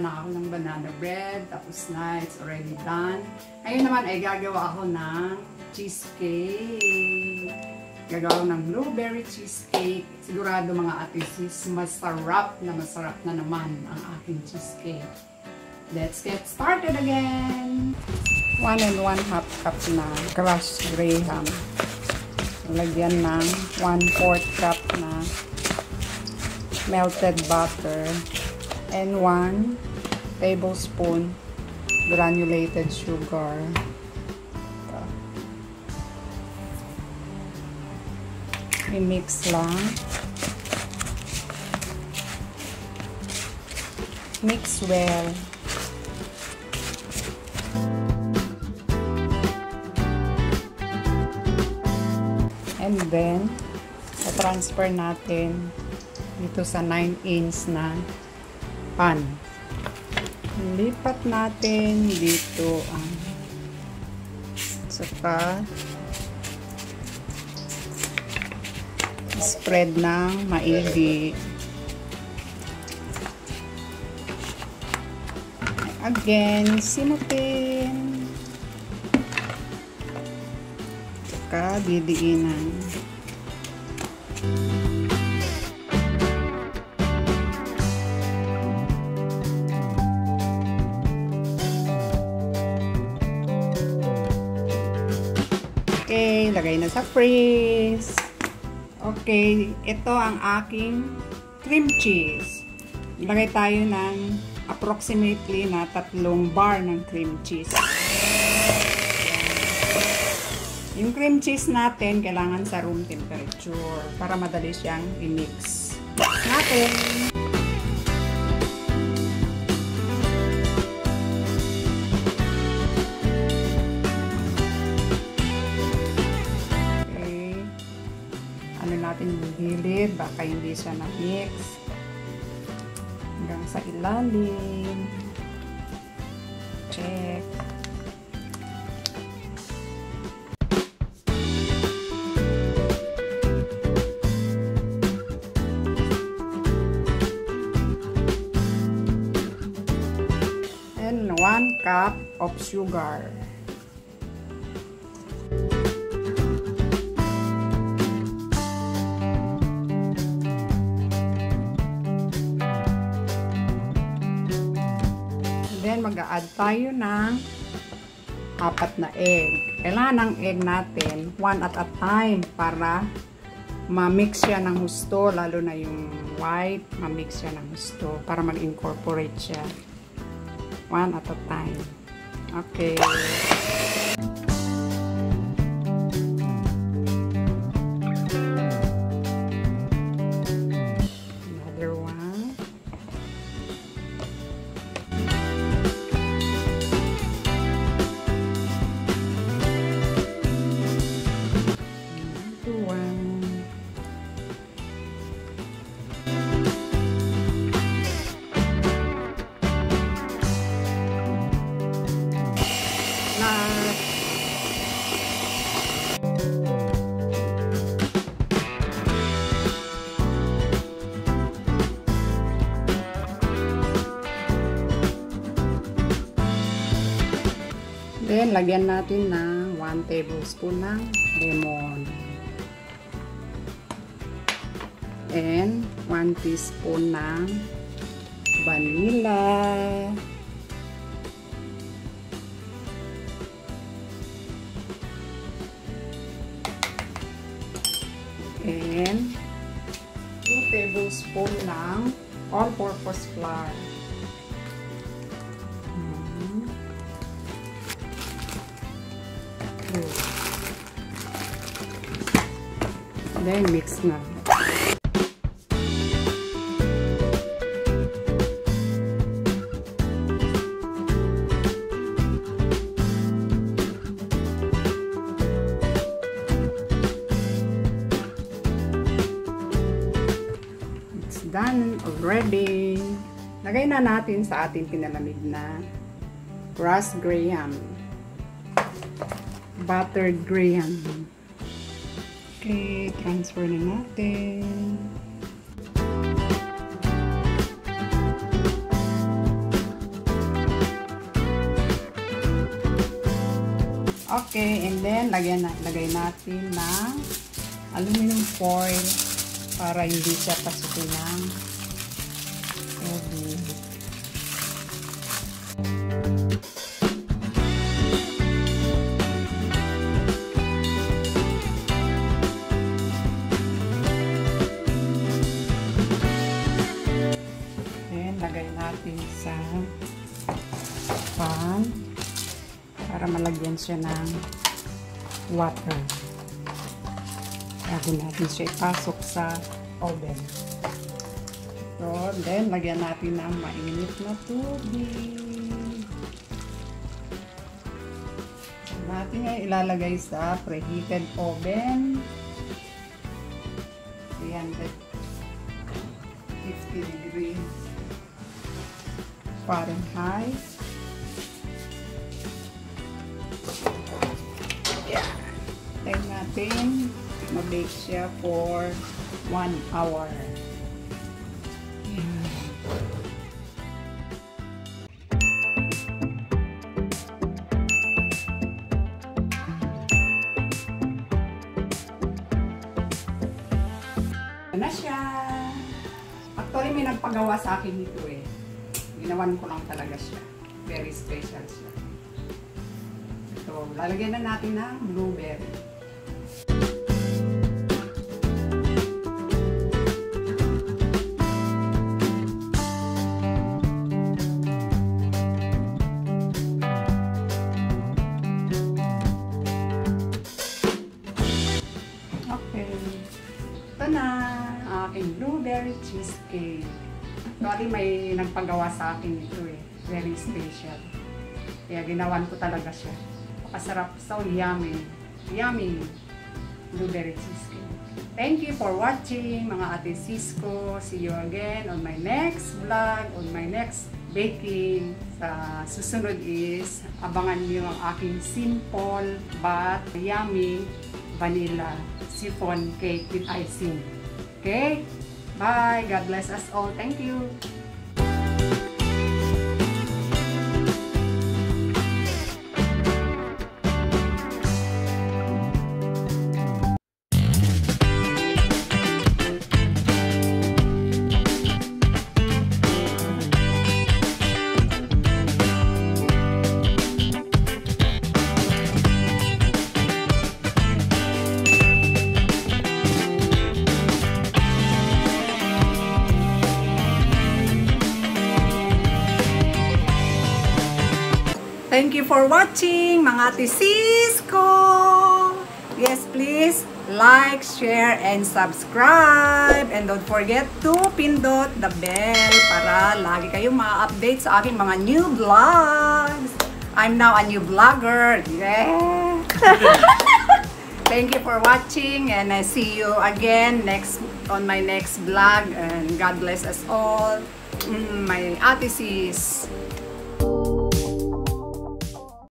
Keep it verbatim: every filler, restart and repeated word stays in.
na ako ng banana bread. Tapos na, it's already done. Ngayon naman ay gagawa ako ng cheesecake. Gagawa ng blueberry cheesecake. Sigurado mga ate sis, masarap na masarap na naman ang aking cheesecake. Let's get started again! One and one half cup na crushed graham. Lagyan ng one fourth cup na melted butter and one tablespoon granulated sugar. I-mix lang. Mix well. And then, transfer natin dito sa nine inch na pan. Lipat natin dito ang saka spread ng maigi. Again, sinutin. Saka didiinan. Okay, lagay na sa freeze. Okay, ito ang aking cream cheese. Lagay tayo ng approximately na tatlong bar ng cream cheese. Yung cream cheese natin, kailangan sa room temperature para madali siyang i-mix natin. Okay. Ano natin yung gilid, baka hindi siya na-mix. Hanggang sa ilalim. Check. one cup of sugar. Then mag-a-add tayo ng apat na egg. Kailangan ng egg natin one at a time para ma-mix siya ng gusto, lalo na yung white, ma-mix siya ng gusto para mag-incorporate siya. One at a time. Okay. Another one. Another one. Then, lagyan natin ng one tablespoon ng lemon. And one teaspoon ng vanilla. And two tablespoon ng all-purpose flour. Then mix na. It's done already. Lagay na natin sa ating pinalamig na crushed graham. Buttered graham. Okay, transfer na natin. Okay, and then lagyan na, lagay natin ng aluminum foil para hindi siya pasukin ng tubig. Then lagay natin sa pan para malagyan siya ng water bago natin siya ipasok sa oven. So, then lagyan natin ng mainit na tubig. Natin ay ilalagay sa preheated oven three hundred fifty degrees Fahrenheit. Time natin mag-bake siya for one hour. Yeah. Ito na siya. Actually, may nagpagawa sa akin nito eh. Ginawan ko lang talaga siya. Very special siya. So, lalagyan na natin ng blueberry. Okay. Ito na ang aking blueberry cheesecake. Actually, may nagpagawa sa akin ito eh. Very special. Kaya ginawan ko talaga siya. Masarap. So yummy. Yummy blueberry cheesecake. Thank you for watching, mga Ate Sis ko. See you again on my next vlog, on my next baking. Sa susunod is, abangan niyo ang aking simple but yummy vanilla siphon cake with icing. Okay? Bye! God bless us all. Thank you! Thank you for watching, mga Ate Sis ko. Yes, please like, share, and subscribe. And don't forget to pindot the bell para lagi kayong ma-update sa aking mga new vlogs. I'm now a new vlogger. Yeah. Thank you for watching, and I see you again next on my next vlog. And God bless us all, my Ate Sis.